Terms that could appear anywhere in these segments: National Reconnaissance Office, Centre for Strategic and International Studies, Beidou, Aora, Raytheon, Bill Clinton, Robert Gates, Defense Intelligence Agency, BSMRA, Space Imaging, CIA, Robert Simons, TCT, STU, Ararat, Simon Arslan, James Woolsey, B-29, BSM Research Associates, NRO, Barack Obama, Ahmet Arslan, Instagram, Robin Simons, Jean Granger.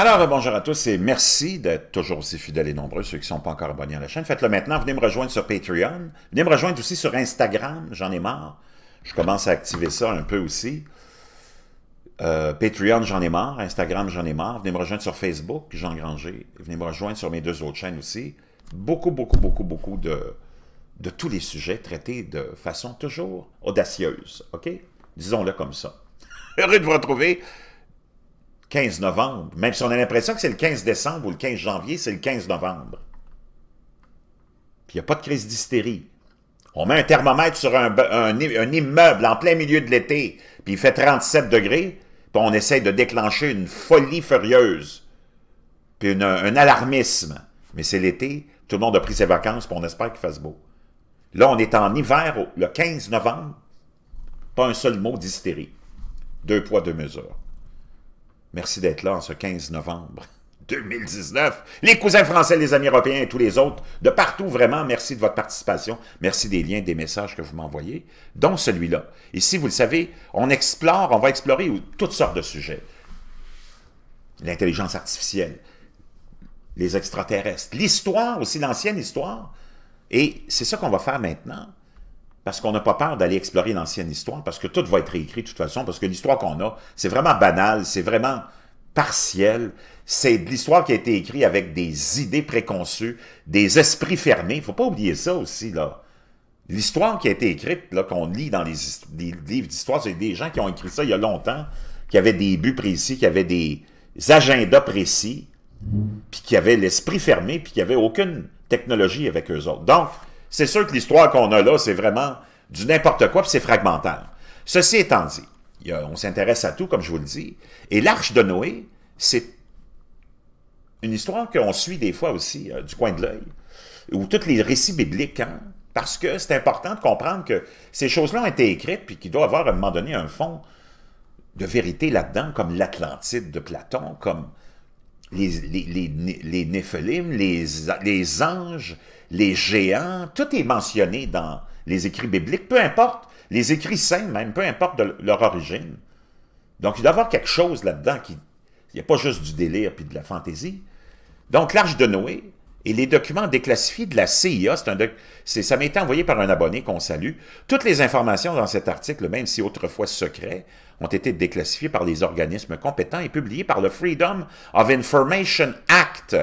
Alors, bonjour à tous et merci d'être toujours aussi fidèles et nombreux, ceux qui ne sont pas encore abonnés à la chaîne. Faites-le maintenant, venez me rejoindre sur Patreon, venez me rejoindre aussi sur Instagram, j'en ai marre. Je commence à activer ça un peu aussi. Patreon, j'en ai marre, Instagram, j'en ai marre. Venez me rejoindre sur Facebook, Jean Granger. Venez me rejoindre sur mes deux autres chaînes aussi. Beaucoup de tous les sujets traités de façon toujours audacieuse, OK? Disons-le comme ça. Heureux de vous retrouver. 15 novembre, même si on a l'impression que c'est le 15 décembre ou le 15 janvier, c'est le 15 novembre. Puis il n'y a pas de crise d'hystérie. On met un thermomètre sur un immeuble en plein milieu de l'été, puis il fait 37 degrés, puis on essaye de déclencher une folie furieuse, puis un alarmisme. Mais c'est l'été, tout le monde a pris ses vacances, puis on espère qu'il fasse beau. Là, on est en hiver, le 15 novembre, pas un seul mot d'hystérie. Deux poids, deux mesures. Merci d'être là en ce 15 novembre 2019. Les cousins français, les amis européens et tous les autres, de partout vraiment, merci de votre participation. Merci des liens, des messages que vous m'envoyez, dont celui-là. Ici, vous le savez, on va explorer toutes sortes de sujets. L'intelligence artificielle, les extraterrestres, l'histoire aussi, l'ancienne histoire. Et c'est ça qu'on va faire maintenant, parce qu'on n'a pas peur d'aller explorer l'ancienne histoire, parce que tout va être réécrit de toute façon, parce que l'histoire qu'on a, c'est vraiment banal, c'est vraiment partiel, c'est de l'histoire qui a été écrite avec des idées préconçues, des esprits fermés, il ne faut pas oublier ça aussi, là. L'histoire qui a été écrite, là, qu'on lit dans les livres d'histoire, c'est des gens qui ont écrit ça il y a longtemps, qui avaient des buts précis, qui avaient des agendas précis, puis qui avaient l'esprit fermé, puis qui n'avaient aucune technologie avec eux autres. Donc, c'est sûr que l'histoire qu'on a là, c'est vraiment du n'importe quoi, puis c'est fragmentaire. Ceci étant dit, on s'intéresse à tout, comme je vous le dis, et l'Arche de Noé, c'est une histoire qu'on suit des fois aussi du coin de l'œil, ou tous les récits bibliques, hein, parce que c'est important de comprendre que ces choses-là ont été écrites, puis qu'il doit avoir à un moment donné un fond de vérité là-dedans, comme l'Atlantide de Platon, comme les Néphilim, les anges, les géants, tout est mentionné dans les écrits bibliques, peu importe, les écrits saints même, peu importe de leur origine. Donc, il doit y avoir quelque chose là-dedans qui... Il n'y a pas juste du délire puis de la fantaisie. Donc, l'Arche de Noé et les documents déclassifiés de la CIA, ça m'a été envoyé par un abonné qu'on salue. Toutes les informations dans cet article, même si autrefois secret, ont été déclassifiées par les organismes compétents et publiées par le Freedom of Information Act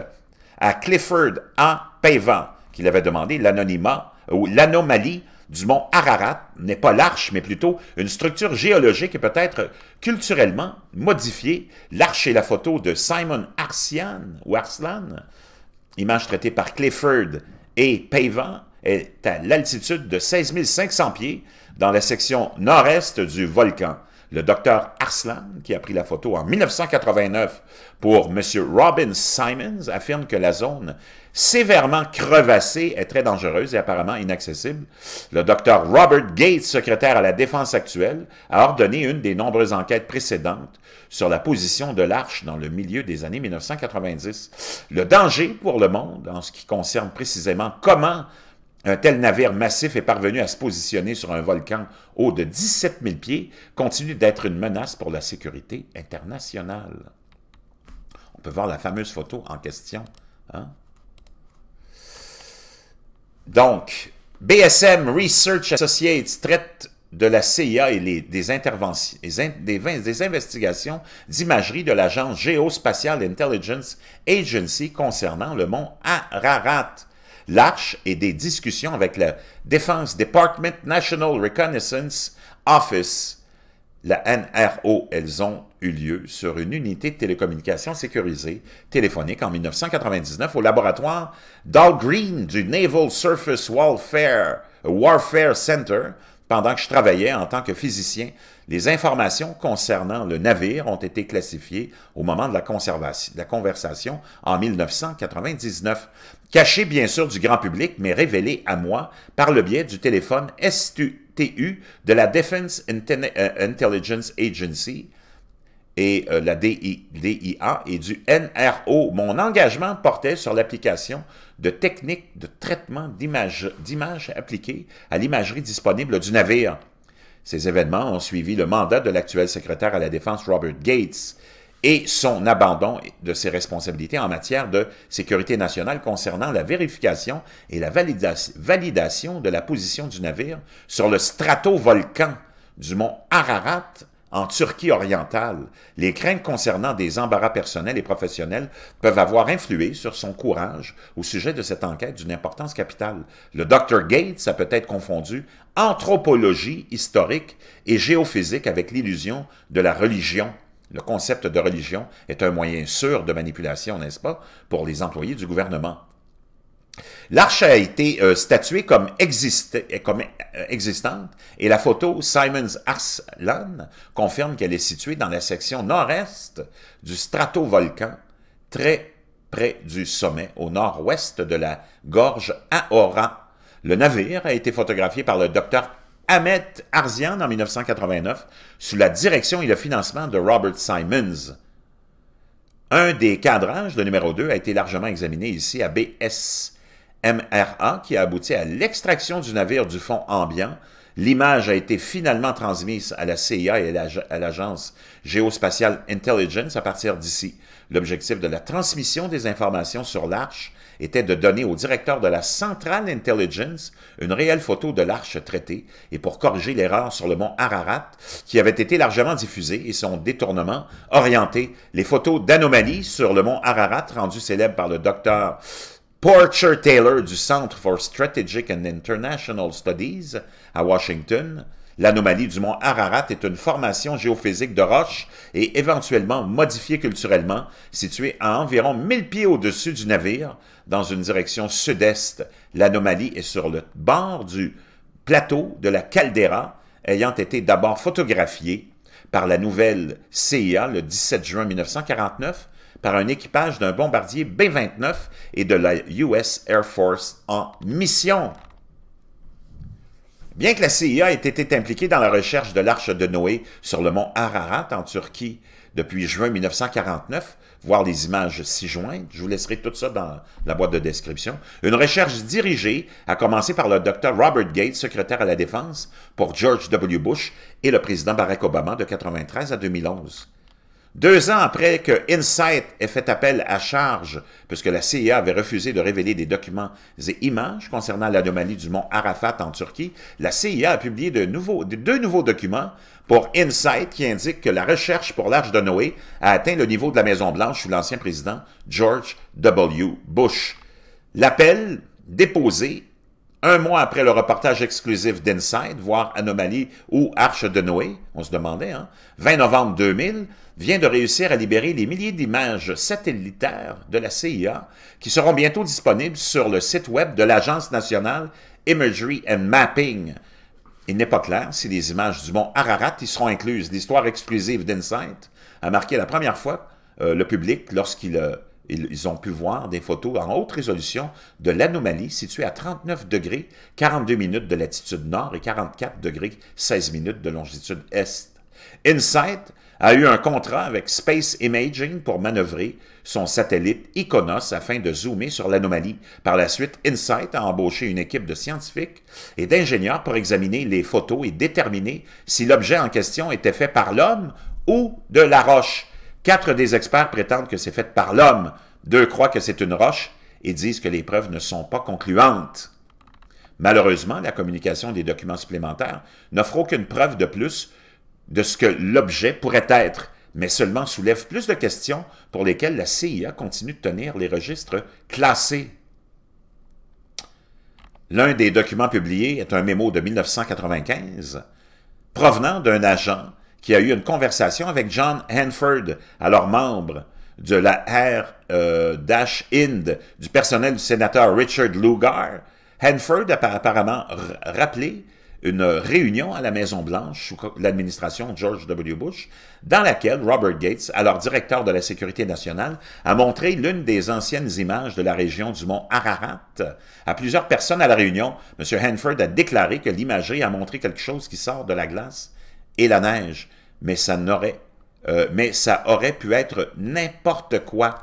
à Clifford A. Pavan, qui l'avait demandé. L'anonymat ou l'anomalie du mont Ararat n'est pas l'arche, mais plutôt une structure géologique et peut-être culturellement modifiée. L'arche est la photo de Simon Arslan, image traitée par Clifford et Pavan, est à l'altitude de 16 500 pieds dans la section nord-est du volcan. Le docteur Arslan, qui a pris la photo en 1989 pour M. Robin Simons, affirme que la zone sévèrement crevassée est très dangereuse et apparemment inaccessible. Le docteur Robert Gates, secrétaire à la Défense actuelle, a ordonné une des nombreuses enquêtes précédentes sur la position de l'Arche dans le milieu des années 1990. Le danger pour le monde, en ce qui concerne précisément comment un tel navire massif est parvenu à se positionner sur un volcan haut de 17 000 pieds, continue d'être une menace pour la sécurité internationale. On peut voir la fameuse photo en question. Hein? Donc, BSM Research Associates traite de la CIA et des investigations d'imagerie de l'agence Geospatial Intelligence Agency concernant le mont Ararat. L'Arche et des discussions avec la Defense Department National Reconnaissance Office, la NRO, elles ont eu lieu sur une unité de télécommunications sécurisée téléphonique en 1999 au laboratoire Dahlgren du Naval Surface Warfare Center. Pendant que je travaillais en tant que physicien, les informations concernant le navire ont été classifiées au moment de la conversation en 1999. Cachées bien sûr du grand public, mais révélées à moi par le biais du téléphone STU de la Defense Intelligence Agency et la DIA et du NRO. Mon engagement portait sur l'application de techniques de traitement d'images appliquées à l'imagerie disponible du navire. Ces événements ont suivi le mandat de l'actuel secrétaire à la Défense Robert Gates et son abandon de ses responsabilités en matière de sécurité nationale concernant la vérification et la validation de la position du navire sur le stratovolcan du mont Ararat en Turquie orientale. Les craintes concernant des embarras personnels et professionnels peuvent avoir influé sur son courage au sujet de cette enquête d'une importance capitale. Le Dr Gates a peut-être confondu anthropologie historique et géophysique avec l'illusion de la religion. Le concept de religion est un moyen sûr de manipulation, n'est-ce pas, pour les employés du gouvernement. L'arche a été statuée comme, existante et la photo Simon Arslan confirme qu'elle est située dans la section nord-est du stratovolcan, très près du sommet, au nord-ouest de la gorge Aora. Le navire a été photographié par le docteur Ahmet Arslan en 1989 sous la direction et le financement de Robert Simons. Un des cadrages, le numéro 2, a été largement examiné ici à BSMRA qui a abouti à l'extraction du navire du fond ambiant. L'image a été finalement transmise à la CIA et à l'agence Geospatial Intelligence à partir d'ici. L'objectif de la transmission des informations sur l'arche était de donner au directeur de la Central Intelligence une réelle photo de l'arche traitée et pour corriger l'erreur sur le mont Ararat qui avait été largement diffusée et son détournement orienté. Les photos d'anomalies sur le mont Ararat rendues célèbres par le docteur Porcher Taylor du Centre for Strategic and International Studies à Washington. L'anomalie du mont Ararat est une formation géophysique de roches et éventuellement modifiée culturellement, située à environ 1000 pieds au-dessus du navire, dans une direction sud-est. L'anomalie est sur le bord du plateau de la caldeira, ayant été d'abord photographiée par la nouvelle CIA le 17 juin 1949 par un équipage d'un bombardier B-29 et de la US Air Force en mission. Bien que la CIA ait été impliquée dans la recherche de l'Arche de Noé sur le mont Ararat en Turquie depuis juin 1949, voir les images ci jointes, je vous laisserai tout ça dans la boîte de description, une recherche dirigée a commencé par le Dr Robert Gates, secrétaire à la Défense pour George W. Bush et le président Barack Obama de 1993 à 2011. 2 ans après que Insight ait fait appel à charge, puisque la CIA avait refusé de révéler des documents et images concernant l'anomalie du mont Arafat en Turquie, la CIA a publié deux nouveaux documents pour Insight qui indiquent que la recherche pour l'Arche de Noé a atteint le niveau de la Maison-Blanche sous l'ancien président George W. Bush. L'appel déposé un mois après le reportage exclusif d'Insight, voire Anomalie ou Arche de Noé, on se demandait, hein, 20 novembre 2000, vient de réussir à libérer les milliers d'images satellitaires de la CIA qui seront bientôt disponibles sur le site web de l'Agence nationale Imagery and Mapping. Il n'est pas clair si les images du mont Ararat y seront incluses. L'histoire exclusive d'Insight a marqué la première fois le public lorsqu'il a... Ils ont pu voir des photos en haute résolution de l'anomalie située à 39 degrés 42 minutes de latitude nord et 44 degrés 16 minutes de longitude est. Insight a eu un contrat avec Space Imaging pour manœuvrer son satellite Iconos afin de zoomer sur l'anomalie. Par la suite, Insight a embauché une équipe de scientifiques et d'ingénieurs pour examiner les photos et déterminer si l'objet en question était fait par l'homme ou de la roche. 4 des experts prétendent que c'est fait par l'homme, 2 croient que c'est une roche et disent que les preuves ne sont pas concluantes. Malheureusement, la communication des documents supplémentaires n'offre aucune preuve de plus de ce que l'objet pourrait être, mais seulement soulève plus de questions pour lesquelles la CIA continue de tenir les registres classés. L'un des documents publiés est un mémo de 1995 provenant d'un agent qui a eu une conversation avec John Hanford, alors membre de la Air-Ind du personnel du sénateur Richard Lugar. Hanford a apparemment rappelé une réunion à la Maison-Blanche sous l'administration George W. Bush, dans laquelle Robert Gates, alors directeur de la Sécurité nationale, a montré l'une des anciennes images de la région du mont Ararat à plusieurs personnes à la réunion. M. Hanford a déclaré que l'imagerie a montré quelque chose qui sort de la glace et la neige, mais ça aurait pu être n'importe quoi.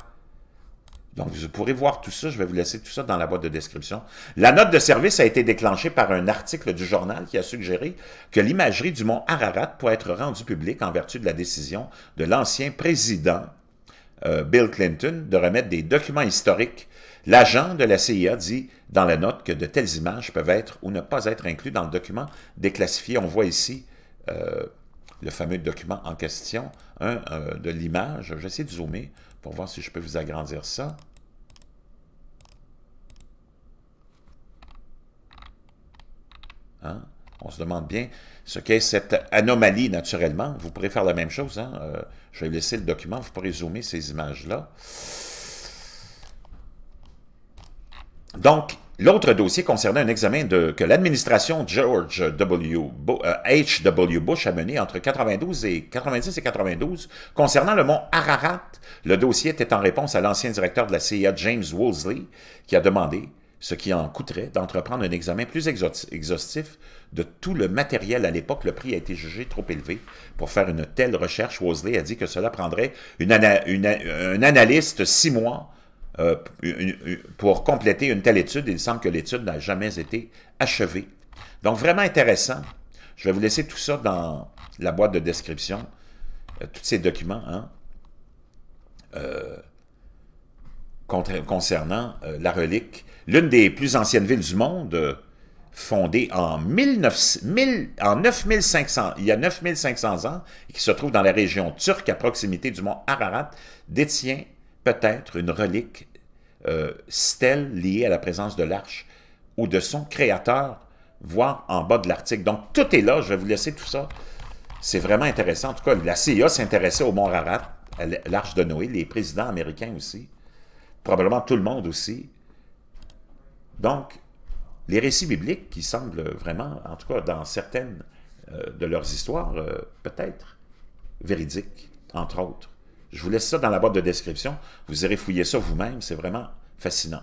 Donc, vous pourrez voir tout ça. Je vais vous laisser tout ça dans la boîte de description. La note de service a été déclenchée par un article du journal qui a suggéré que l'imagerie du mont Ararat pourrait être rendue publique en vertu de la décision de l'ancien président Bill Clinton de remettre des documents historiques. L'agent de la CIA dit dans la note que de telles images peuvent être ou ne pas être inclus dans le document déclassifié. On voit ici le fameux document en question, de l'image. J'essaie de zoomer pour voir si je peux vous agrandir ça. Hein? On se demande bien ce qu'est cette anomalie, naturellement. Vous pourrez faire la même chose. Hein? Je vais laisser le document. Vous pourrez zoomer ces images-là. Donc, l'autre dossier concernait un examen que l'administration H. W. Bush a mené entre 90 et 92 concernant le mont Ararat. Le dossier était en réponse à l'ancien directeur de la CIA, James Woolsey, qui a demandé ce qui en coûterait d'entreprendre un examen plus exhaustif de tout le matériel. À l'époque, le prix a été jugé trop élevé pour faire une telle recherche. Woolsey a dit que cela prendrait un analyste 6 mois pour compléter une telle étude. Il semble que l'étude n'a jamais été achevée. Donc, vraiment intéressant. Je vais vous laisser tout ça dans la boîte de description, tous ces documents, hein, concernant la relique. L'une des plus anciennes villes du monde, fondée il y a 9500 ans, et qui se trouve dans la région turque à proximité du mont Ararat, détient peut-être une relique stèle liée à la présence de l'arche ou de son créateur, voire en bas de l'article. Donc, tout est là. Je vais vous laisser tout ça. C'est vraiment intéressant. En tout cas, la CIA s'intéressait au mont Ararat, à l'arche de Noé, les présidents américains aussi, probablement tout le monde aussi. Donc, les récits bibliques qui semblent vraiment, en tout cas dans certaines de leurs histoires, peut-être véridiques, entre autres. Je vous laisse ça dans la boîte de description. Vous irez fouiller ça vous-même. C'est vraiment fascinant.